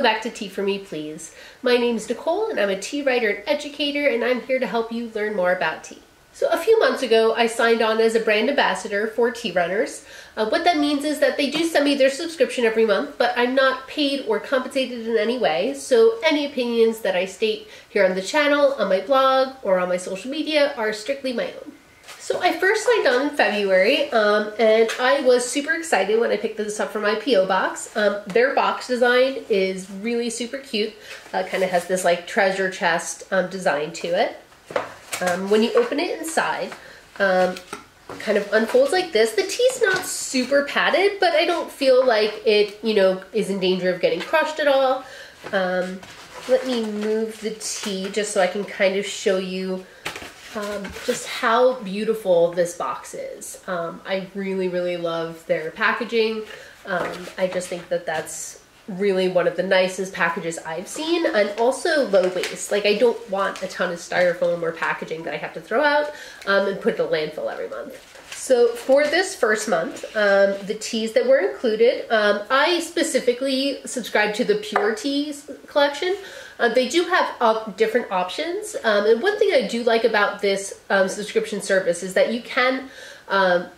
welcome back to Tea For Me Please. My name's Nicole and I'm a tea writer and educator, and I'm here to help you learn more about tea. So a few months ago I signed on as a brand ambassador for Tea Runners. What that means is that they do send me their subscription every month, but I'm not paid or compensated in any way, so any opinions that I state here on the channel, on my blog, or on my social media are strictly my own. So I first signed on in February, and I was super excited when I picked this up from my P.O. box. Their box design is really super cute. Kind of has this like treasure chest design to it. When you open it inside, kind of unfolds like this. The tea's not super padded, but I don't feel like it, you know, is in danger of getting crushed at all. Let me move the tea just so I can kind of show you just how beautiful this box is. I really love their packaging. I just think that that's really one of the nicest packages I've seen, and also low waste. Like, I don't want a ton of styrofoam or packaging that I have to throw out and put in a landfill every month. So for this first month, the teas that were included, I specifically subscribe to the Pure Teas collection. They do have different options, and one thing I do like about this subscription service is that you can,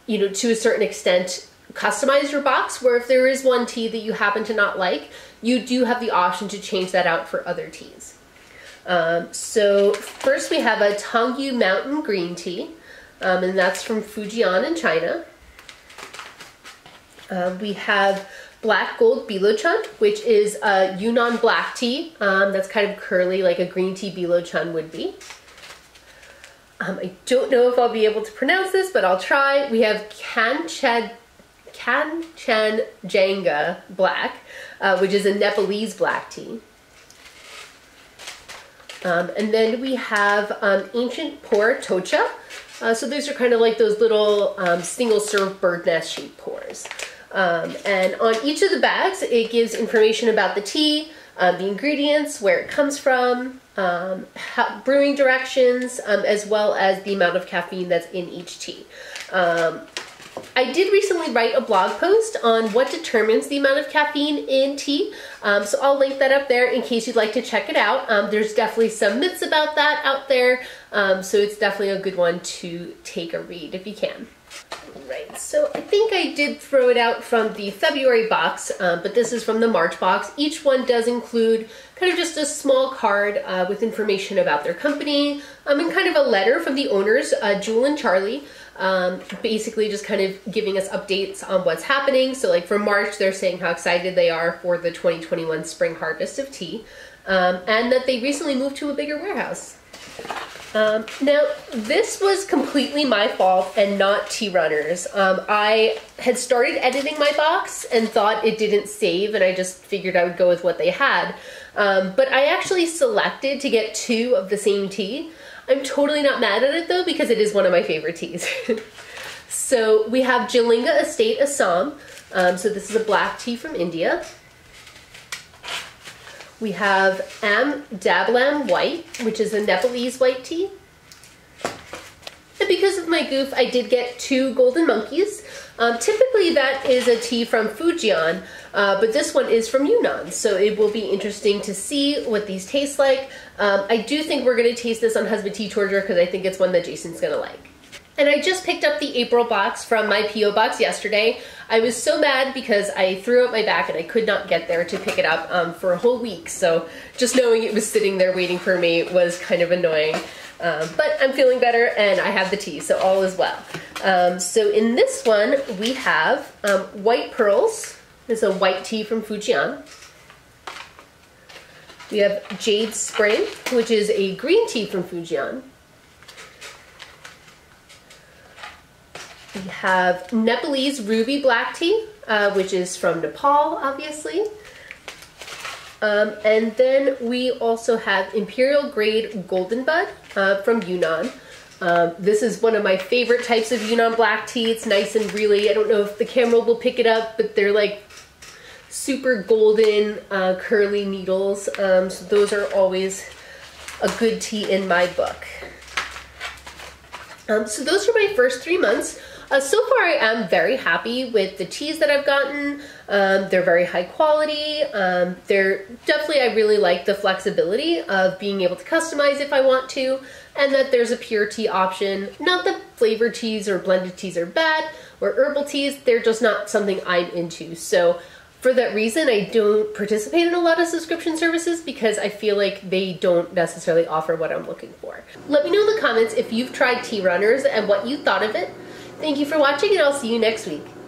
you know, to a certain extent, customize your box, where if there is one tea that you happen to not like, you do have the option to change that out for other teas. So first we have a Tongyu Mountain green tea, and that's from Fujian in China. We have Black Gold Biluochun, which is a Yunnan black tea that's kind of curly like a green tea Biluochun would be. I don't know if I'll be able to pronounce this, but I'll try. We have Kanchenjanga black, which is a Nepalese black tea. And then we have Ancient Pour Tocha. So these are kind of like those little single serve bird nest shaped pours. And on each of the bags, it gives information about the tea, the ingredients, where it comes from, brewing directions, as well as the amount of caffeine that's in each tea. I did recently write a blog post on what determines the amount of caffeine in tea, so I'll link that up there in case you'd like to check it out. There's definitely some myths about that out there, so it's definitely a good one to take a read if you can. Right, so I think I did throw it out from the February box, but this is from the March box. Each one does include kind of just a small card with information about their company, and kind of a letter from the owners, Jewel and Charlie, basically just kind of giving us updates on what's happening. So like for March, they're saying how excited they are for the 2021 spring harvest of tea, and that they recently moved to a bigger warehouse. Now, this was completely my fault and not Tea Runners. I had started editing my box and thought it didn't save, and I just figured I would go with what they had. But I actually selected to get two of the same tea. I'm totally not mad at it though, because it is one of my favorite teas. So we have Jalinga Estate, Assam. So this is a black tea from India. We have Amdablam white, which is a Nepalese white tea. And because of my goof, I did get two Golden Monkeys. Typically that is a tea from Fujian, but this one is from Yunnan, so it will be interesting to see what these taste like. I do think we're gonna taste this on Husband Tea Torture, because I think it's one that Jason's gonna like. And I just picked up the April box from my P.O. box yesterday. I was so mad because I threw out my bag and I could not get there to pick it up for a whole week. So just knowing it was sitting there waiting for me was kind of annoying. But I'm feeling better and I have the tea, so all is well. So in this one, we have White Pearls. It's a white tea from Fujian. We have Jade Spring, which is a green tea from Fujian. We have Nepalese Ruby black tea, which is from Nepal, obviously. And then we also have Imperial Grade Golden Bud from Yunnan. This is one of my favorite types of Yunnan black tea. It's nice and really, I don't know if the camera will pick it up, but they're like super golden curly needles. So those are always a good tea in my book. So those are my first 3 months. So far I am very happy with the teas that I've gotten. They're very high quality. They're definitely, I really like the flexibility of being able to customize if I want to, and that there's a pure tea option. Not that flavored teas or blended teas are bad or herbal teas, they're just not something I'm into. So for that reason, I don't participate in a lot of subscription services because I feel like they don't necessarily offer what I'm looking for. Let me know in the comments if you've tried Tea Runners and what you thought of it. Thank you for watching, and I'll see you next week.